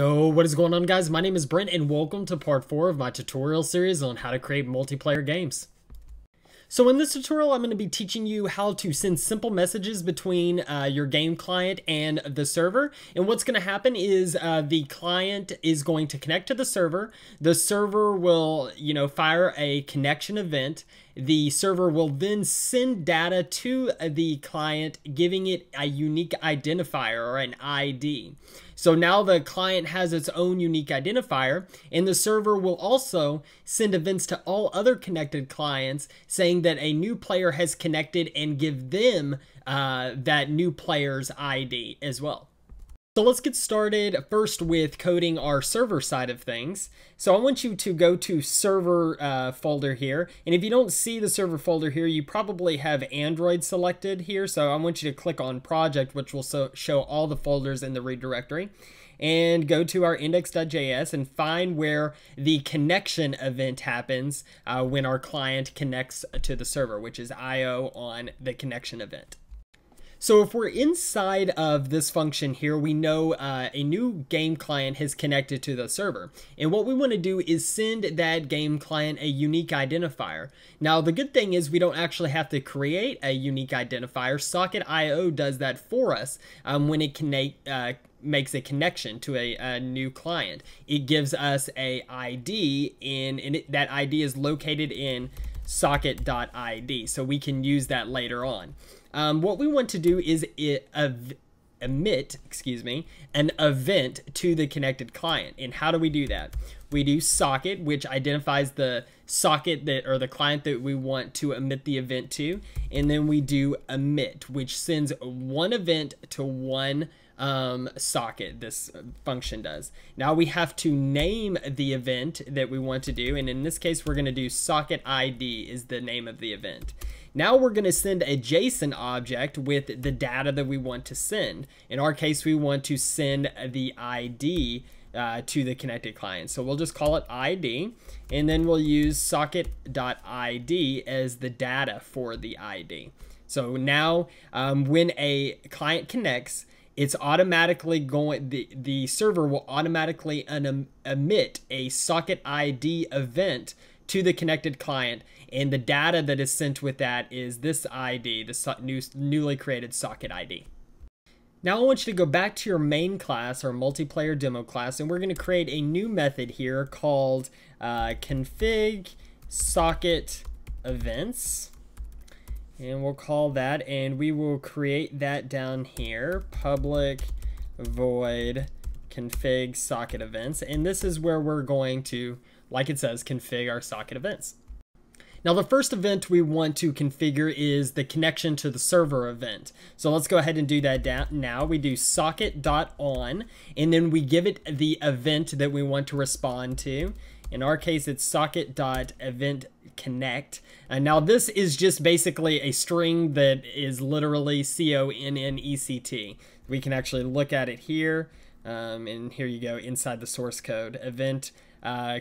Yo, what is going on guys? My name is Brent and welcome to part 4 of my tutorial series on how to create multiplayer games. So in this tutorial I'm going to be teaching you how to send simple messages between your game client and the server. And what's going to happen is the client is going to connect to the server. The server will, fire a connection event. The server will then send data to the client, giving it a unique identifier or an ID. So now the client has its own unique identifier, and the server will also send events to all other connected clients saying that a new player has connected and give them that new player's ID as well. So let's get started first with coding our server side of things. So I want you to go to server folder here. And if you don't see the server folder here, you probably have Android selected here. So I want you to click on project, which will show all the folders in the read directory. And go to our index.js and find where the connection event happens when our client connects to the server, which is IO on the connection event. So if we're inside of this function here, we know a new game client has connected to the server. And what we want to do is send that game client a unique identifier. Now, the good thing is we don't actually have to create a unique identifier. Socket.IO does that for us when it makes a connection to a new client. It gives us an ID, and that ID is located in socket.id, so we can use that later on. What we want to do is emit, an event to the connected client. And how do we do that? We do socket, which identifies the socket or the client that we want to emit the event to, and then we do emit, which sends one event to one socket. This function does. Now we have to name the event that we want to do, and in this case we're going to do socket ID is the name of the event. Now we're going to send a JSON object with the data that we want to send. In our case, we want to send the ID to the connected client, so we'll just call it ID, and then we'll use socket.ID as the data for the ID. So now when a client connects, it's automatically going, the server will automatically emit a socket ID event to the connected client, and the data that is sent with that is this ID, the newly created socket ID. Now I want you to go back to your main class or multiplayer demo class, and we're going to create a new method here called config socket events. And we'll call that, and we will create that down here, public void config socket events. And this is where we're going to, like it says, configure our socket events. Now the first event we want to configure is the connection to the server event. So let's go ahead and do that now. We do socket.on, and then we give it the event that we want to respond to. In our case, it's socket.eventConnect. And now this is just basically a string that is literally CONNECT. We can actually look at it here. And here you go inside the source code. Event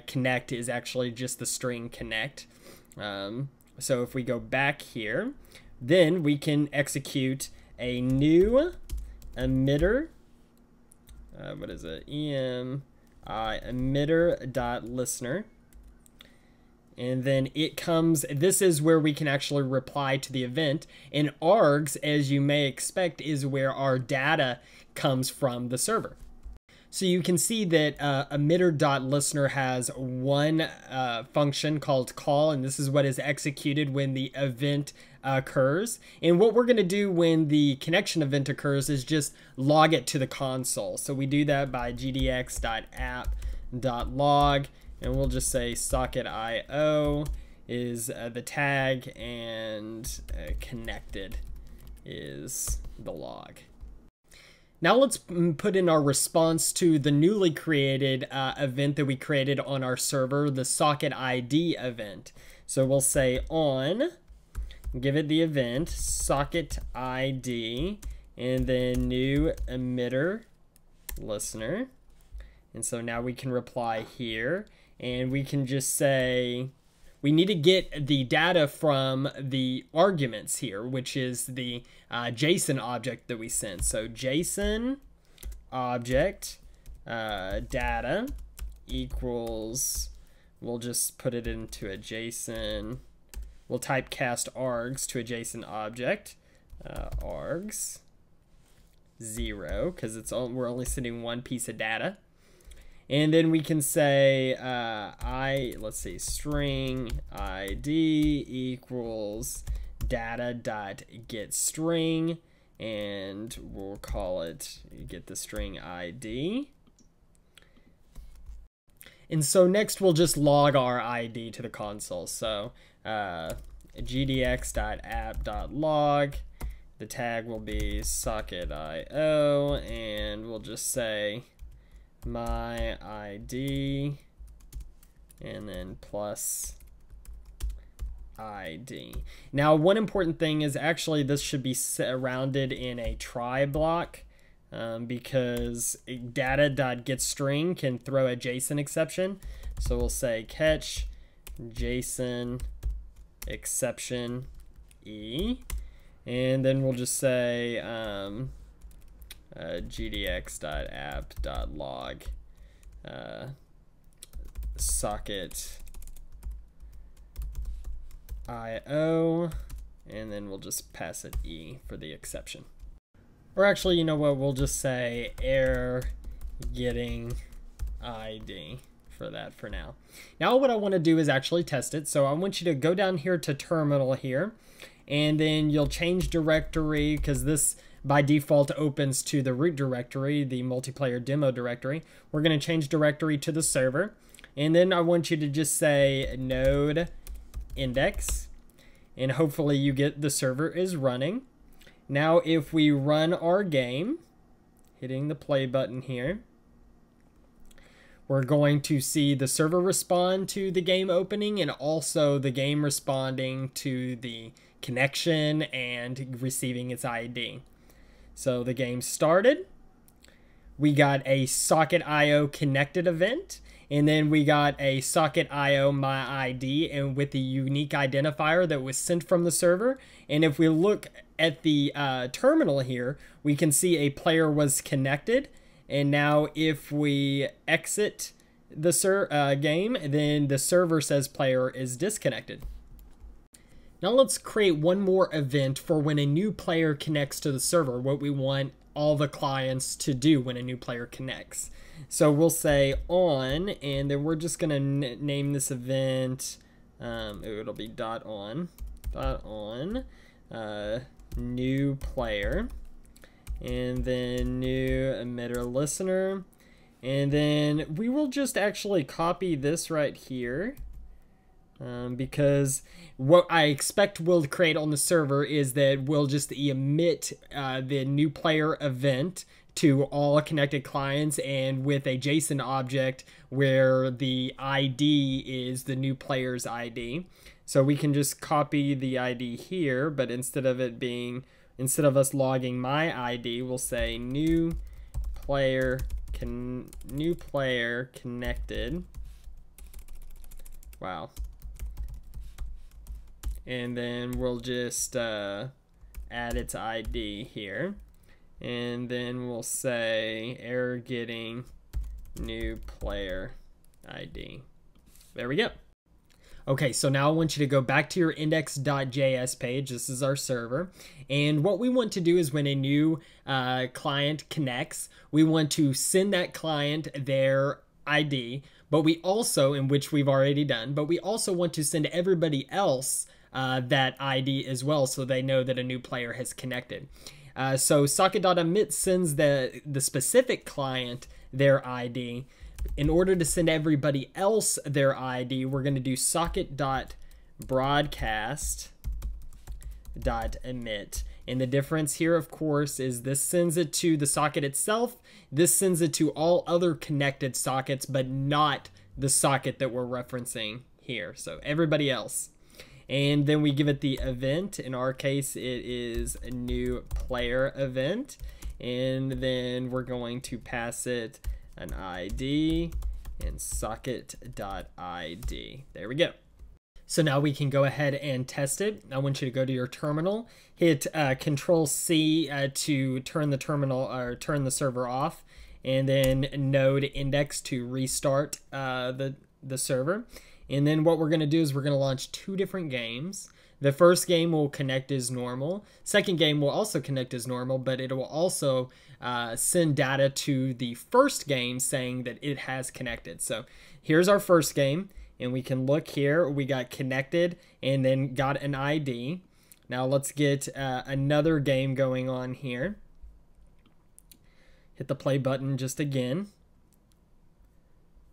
connect is actually just the string connect. So if we go back here, then we can execute a new emitter. What is it? Emitter.listener. And then it comes, this is where we can actually reply to the event. And args, as you may expect, is where our data comes from the server. So you can see that emitter.listener has one function called call, and this is what is executed when the event occurs. And what we're going to do when the connection event occurs is just log it to the console. So we do that by gdx.app.log, and we'll just say socket.IO is the tag, and connected is the log. Now let's put in our response to the newly created event that we created on our server, the socket ID event. So we'll say on, give it the event, socket ID, and then new emitter listener. And so now we can reply here, and we can just say, we need to get the data from the arguments here, which is the JSON object that we sent. So JSON object data equals, we'll just put it into a JSON, we'll type cast args to a JSON object, args 0, because it's all, we're only sending one piece of data. And then we can say let's say string id equals data dot get string, and we'll call it get the string id. And so next we'll just log our id to the console. So gdx.app.log, the tag will be Socket.IO, and we'll just say my ID and then plus ID. Now one important thing is actually this should be rounded in a try block, because data.getString can throw a JSON exception. So we'll say catch JSON exception E, and then we'll just say gdx.app.log socket.io, and then we'll just pass it E for the exception. Or actually, you know what, we'll just say error getting ID for that for now. Now what I want to do is actually test it. So I want you to go down here to terminal here, and then you'll change directory, because this by default opens to the root directory, the multiplayer demo directory. We're going to change directory to the server, and then I want you to just say node index, and hopefully you get the server is running. Now if we run our game, hitting the play button here, we're going to see the server respond to the game opening, and also the game responding to the connection and receiving its ID. So the game started, we got a Socket.IO connected event, and then we got a Socket.IO my ID, and with the unique identifier that was sent from the server. And if we look at the terminal here, we can see a player was connected. And now if we exit the game, then the server says player is disconnected. Now let's create one more event for when a new player connects to the server, what we want all the clients to do when a new player connects. So we'll say on, and then we're just gonna name this event, it'll be .on, new player, and then new emitter listener. And then we will just actually copy this right here, because what I expect we'll create on the server is that we'll just emit the new player event to all connected clients, and with a JSON object where the ID is the new player's ID. So we can just copy the ID here, but instead of us logging my ID, we'll say new player connected. Wow. And then we'll just add its ID here, and then we'll say error getting new player ID. There we go. Okay, so now I want you to go back to your index.js page. This is our server. And what we want to do is when a new client connects, we want to send that client their ID, but we also, in which we've already done, but we also want to send everybody else that ID as well, so they know that a new player has connected. So socket.emit sends the specific client their ID. In order to send everybody else their ID, we're going to do socket.broadcast.emit. And the difference here, of course, is this sends it to the socket itself. This sends it to all other connected sockets, but not the socket that we're referencing here. So everybody else. And then we give it the event. In our case, it is a new player event. And then we're going to pass it an ID and socket.id. There we go. So now we can go ahead and test it. I want you to go to your terminal, hit Control C to turn the terminal or turn the server off, and then node index to restart the server. And then what we're going to do is we're going to launch two different games. The first game will connect as normal. Second game will also connect as normal, but it will also send data to the first game saying that it has connected. So here's our first game, and we can look here. We got connected and then got an ID. Now let's get another game going on here. Hit the play button just again.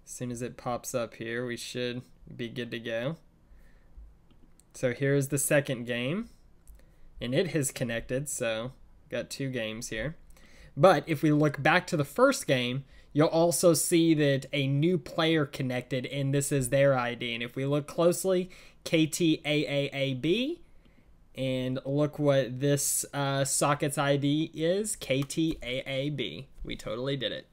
As soon as it pops up here, we should be good to go. So here's the second game, and it has connected, so got two games here. But if we look back to the first game, you'll also see that a new player connected, and this is their ID. And if we look closely, KTAAAB, and look what this socket's ID is, KTAAB. We totally did it.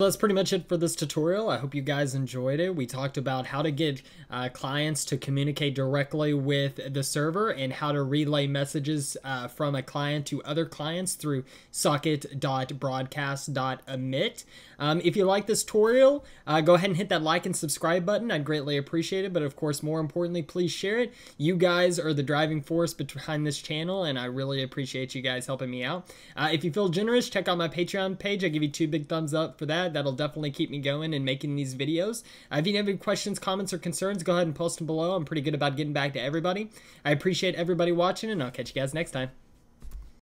Well, that's pretty much it for this tutorial. I hope you guys enjoyed it. We talked about how to get clients to communicate directly with the server and how to relay messages from a client to other clients through socket.broadcast.emit. If you like this tutorial, go ahead and hit that like and subscribe button. I'd greatly appreciate it, but of course, more importantly, please share it. You guys are the driving force behind this channel, and I really appreciate you guys helping me out. If you feel generous, check out my Patreon page. I give you two big thumbs up for that. That'll definitely keep me going and making these videos. If you have any questions, comments, or concerns, go ahead and post them below. I'm pretty good about getting back to everybody. I appreciate everybody watching, and I'll catch you guys next time.